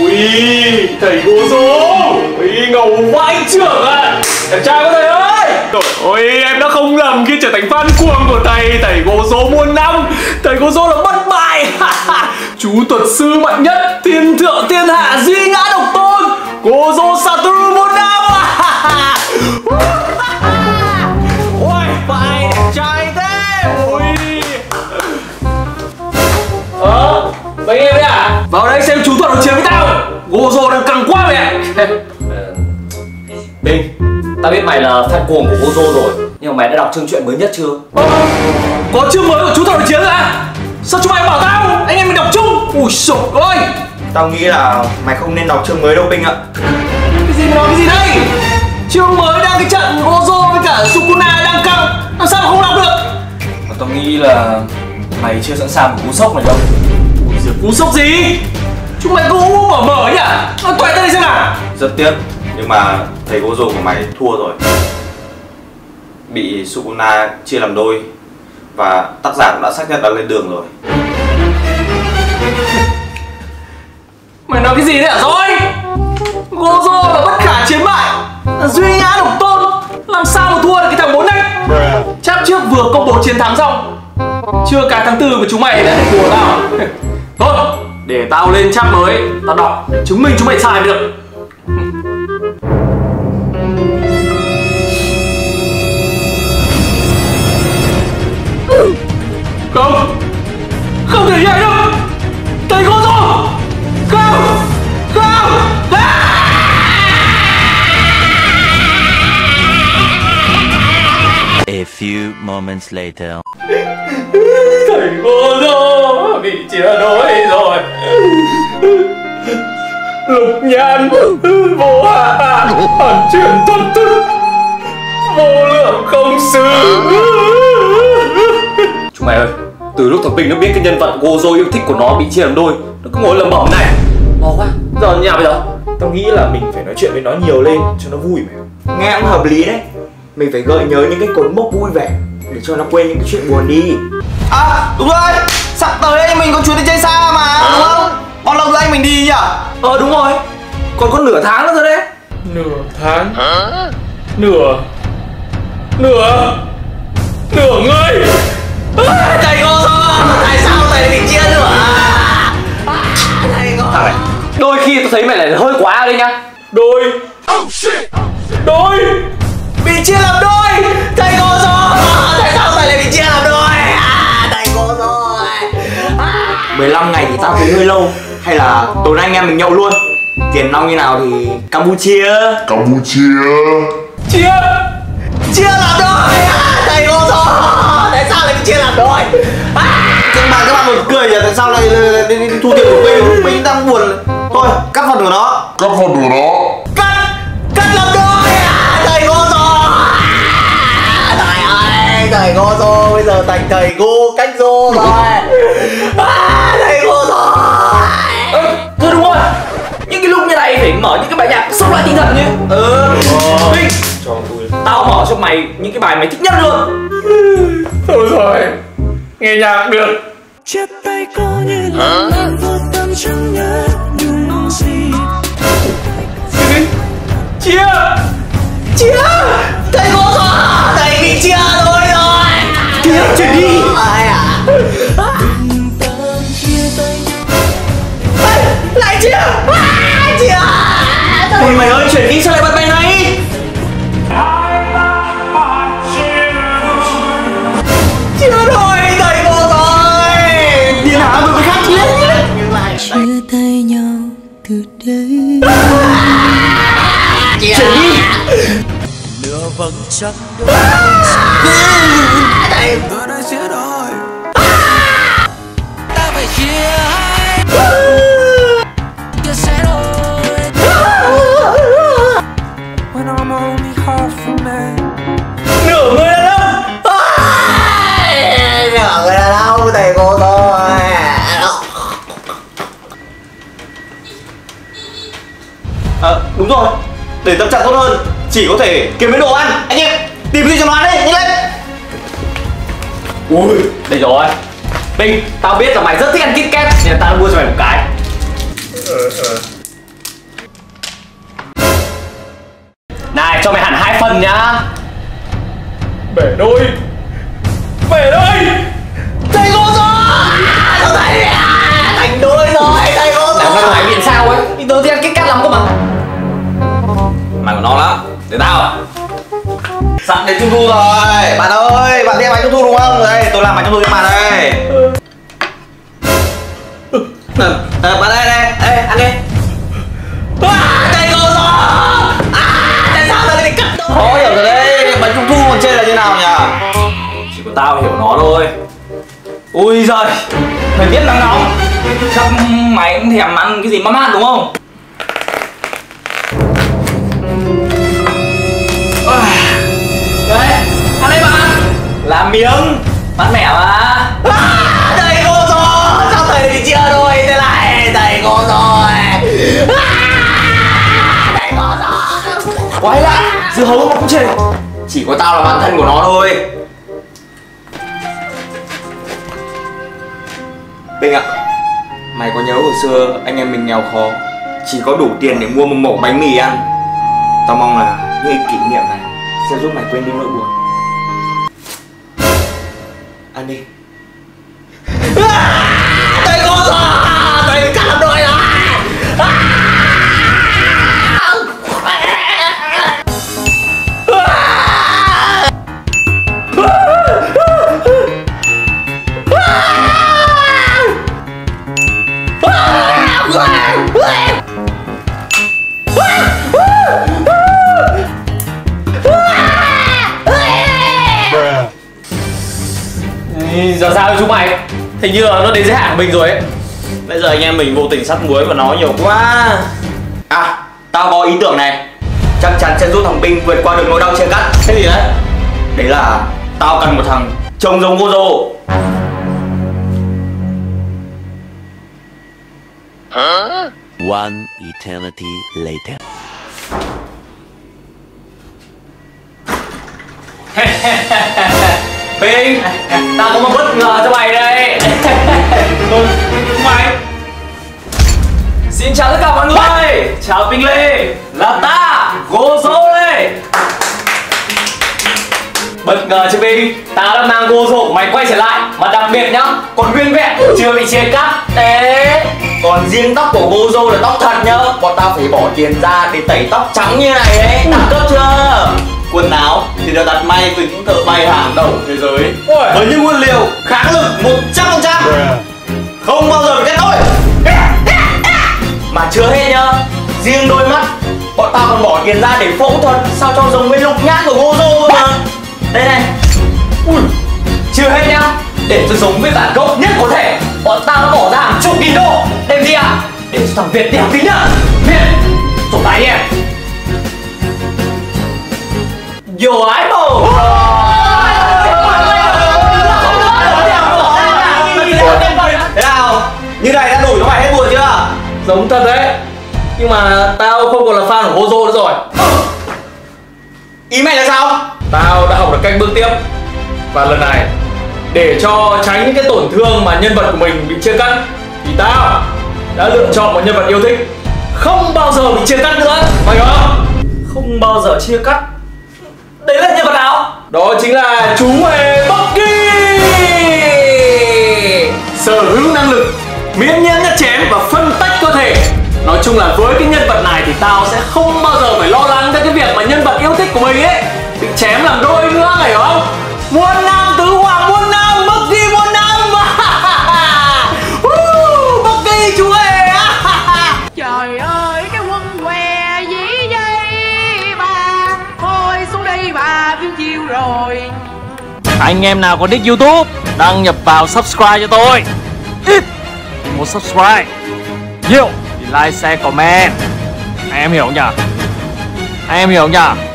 Ui, thầy Gojo. Ui, ngầu quá anh trưởng ạ. Đẹp trai quá thầy ơi. Ôi, em đã không lầm khi trở thành fan cuồng của thầy. Thầy Gojo muôn năm. Thầy Gojo là bất bại. Chú thuật sư mạnh nhất thiên thượng thiên hạ duy ngã độc tôn Gojo Satoru muôn năm. Ôi, phải đẹp trai thế. Ôi. Mấy em đấy à? Vào đây xem chú thuật nó chiến với tao. Gojo đang căng quá mẹ. Bình, tao biết mày là fan cuồng của Gojo rồi, nhưng mà mày đã đọc chương truyện mới nhất chưa? Có chương mới của chú thuật nó chiến à? Sao chúng mày bảo tao? Anh em mình đọc chung. Ui sổ ơi. Tao nghĩ là mày không nên đọc chương mới đâu Bình ạ. Cái gì mà nói cái gì đây? Chương mới đang cái trận Gojo với cả Sukuna đang căng, làm sao mà không đọc được? Mà tao nghĩ là mày chưa sẵn sàng một cú sốc này đâu. Cú sốc gì? Chúng mày cứ mở mở nhỉ? Nó toại ra đây xem nào. Rất tiếc, nhưng mà thầy Gojo của mày thua rồi. Bị Sukuna chia làm đôi. Và tác giả cũng đã xác nhận đã lên đường rồi. Mày nói cái gì đấy hả rồi? Gojo là bất khả chiến bại, là duy ngã độc tôn. Làm sao mà thua được cái thằng bốn này? Chắc trước vừa công bố chiến thắng xong, chưa cả tháng tư của chúng mày đã để đùa tao. Thôi, để tao lên trang mới, tao đọc để chứng minh chúng mày sai được. Không, không thể như vậy đâu. Thầy Gojo, không, không. A few moments later. Thầy Gojo bị chia đôi rồi. Lục nhan vô hạ, hoàn chuyển thất thức, vô lượng không xứ. Chúng mày ơi, từ lúc thằng Bình nó biết cái nhân vật Gojo yêu thích của nó bị chia làm đôi, nó cứ ngồi lẩm bẩm này. Lo quá, giờ nhà bây giờ. Tao nghĩ là mình phải nói chuyện với nó nhiều lên cho nó vui mày. Nghe cũng hợp lý đấy. Mình phải gợi nhớ những cái cột mốc vui vẻ để cho nó quên những cái chuyện buồn đi. À đúng rồi, sắp tới đây mình có chuyến đi chơi xa mà đúng không? Bao lâu nữa anh mình đi nhỉ? Đúng rồi, còn có nửa tháng nữa thôi đấy. Nửa tháng? Nửa người. Thầy Gojo, tại sao thầy lại bị chia nửa? Thầy Gojo, đôi khi tôi thấy mày lại hơi quá đấy nhá. Đôi bị chia làm đôi. Thầy Gojo, tại sao thầy lại bị chia làm đôi? Thầy Gojo, 15 ngày thì tao thấy hơi lâu. Hay là tối nay anh em mình nhậu luôn. Tiền nong như nào thì Campuchia. Chia làm đôi. Thầy Gojo, tại sao lại bị chia làm đôi? Các bạn buồn cười nhỉ? Tại sao lại thu tiền của mình đang buồn? Thôi, cắt phần của nó. Cắt làm đôi. Thầy Gojo. Thầy ơi, thầy Gojo bây giờ thành thầy Go Cách Rô rồi. Thầy Gojo. Thôi đúng rồi, những cái lúc như này phải mở những cái bài nhạc sốc lại tinh thần chứ. Vinh, tao mở cho mày những cái bài mày thích nhất luôn. Thôi rồi, nghe nhạc được. Chết tay cô như lần lặng vô tâm chẳng nhớ đừng gì. Chia thầy Gojo, thầy bị chia đôi rồi. Chia chuyển đi. Lại chia. Ôi mày ơi, chuyển đi sao lại bật bài này? Chia đôi thầy Gojo rồi. Đi hả một cái khác chia. Chia tay nhau từ đây. Chuyển đi. Lửa vẫn chắc đôi. Thầy ở đây chia đôi. Ta phải chia hai. Chia sẽ đôi. When I'm only half a man. Nửa người đàn ông. Nửa người đàn ông thầy cô thôi. Đúng rồi. Để tâm trạng tốt hơn, chỉ có thể kiếm mấy đồ ăn. Anh em, tìm gì cho nó ăn đấy, nhanh lên. Ui, đây rồi. Bình, tao biết là mày rất thích ăn KitKat nên tao mua cho mày một cái. Bể đôi. Bể đôi. Thầy Gojo. Thành đôi rồi. Thầy Gojo. Làm ra ngoài biển sao ấy. Thì tớ ghen KitKat lắm cơ mà. Mày của nó đó. Để tao. Sẵn đến trung thu rồi. Bạn ơi, bạn đem bánh trung thu đúng không? Đây, tôi làm bánh trung thu cho bạn đây. Bạn đây đây, đây, ăn đi. Thầy Gojo. Tại sao tớ lại cắt tôi? Khó hiểu rồi đấy. Bánh trung thu còn trên là như nào nhỉ? Chỉ có tao hiểu nó thôi. Ui giời, thời tiết nắng nóng chắc mày cũng thèm ăn cái gì mát mát đúng không? Đấy, ăn đây bạn. Làm miếng, mát mẻ mà. Thầy Gojo, sao thầy thì chia đôi thế này? Thầy Gojo này. Thầy Gojo. Quái lạ, dưa hấu mà cũng chê. Chỉ có tao là bạn thân của nó thôi. Bình ạ, mày có nhớ hồi xưa anh em mình nghèo khó, chỉ có đủ tiền để mua một mẩu bánh mì ăn. Tao mong là những kỷ niệm này sẽ giúp mày quên đi nỗi buồn. Ăn đi. Thầy Gojo, thầy cắt đôi rồi. Giờ sao chúng mày? Hình như là nó đến giới hạn của mình rồi ấy. Bây giờ anh em mình vô tình sắt muối và nó nhiều quá. À, tao có ý tưởng này. Chắc chắn sẽ giúp thằng Ping vượt qua được nỗi đau chia cắt. Cái gì đấy? Đấy là tao cần một thằng trông giống Gojo. Hả? One eternity later. Ping, tao có một bất ngờ cho mày đây. Mày. Xin chào tất cả mọi người. Chào Ping Lê. Là ta, Gojo đây. Bất ngờ chứ Ping, tao đã mang Gojo của mày quay trở lại. Mà đặc biệt nhá, còn nguyên vẹn, chưa bị chia cắt. Đấy. Còn riêng tóc của Gojo là tóc thật nhá. Bọn tao phải bỏ tiền ra để tẩy tóc trắng như này đấy. Đẳng cấp chưa? Quần áo thì được đặt may từ những thợ may hàng đầu thế giới. Ôi. Với những nguyên liệu kháng lực 100%. Không bao giờ phải cắt đôi. Mà chưa hết nhá, riêng đôi mắt bọn tao còn bỏ tiền ra để phẫu thuật sao cho giống với lục nhãn của Gojo mà. Đây này. Ui. Chưa hết nhá, để cho giống với bản gốc nhất có thể, bọn tao đã bỏ ra hàng chục nghìn đô. Đem gì ạ? À? Để cho thằng Việt đẹp tí nhá. Việt, sổ tài đi em. Yo ai bồ. Thế nào? Như này đã đủ cho mày hết buồn chưa? Giống thật đấy. Nhưng mà tao không còn là fan của Gojo nữa rồi. Ý mày là sao? Tao đã học được cách bước tiếp. Và lần này, để cho tránh những cái tổn thương mà nhân vật của mình bị chia cắt, thì tao đã lựa chọn một nhân vật yêu thích không bao giờ bị chia cắt nữa. Mày hiểu không? Không bao giờ chia cắt. Đấy là nhân vật nào? Đó chính là chú hề Bucky. Sở hữu năng lực miễn nhiễm nhát chém và phân tách cơ thể. Nói chung là với cái nhân vật này thì tao sẽ không bao giờ phải lo lắng cho cái việc mà nhân vật yêu thích của mình ấy bị chém làm đôi nữa, hiểu không? Muôn năm tứ hoàng, muôn năm Bucky, muôn năm. Bucky chú hề. Trời ơi, cái quân què dĩ dây bà. Thôi xuống đây bà, phim chiều rồi. Anh em nào có nick YouTube, đăng nhập vào subscribe cho tôi. Ít thì một subscribe, nhiều thì like, share, comment. Anh em hiểu không nhỉ? Anh em hiểu không nhỉ?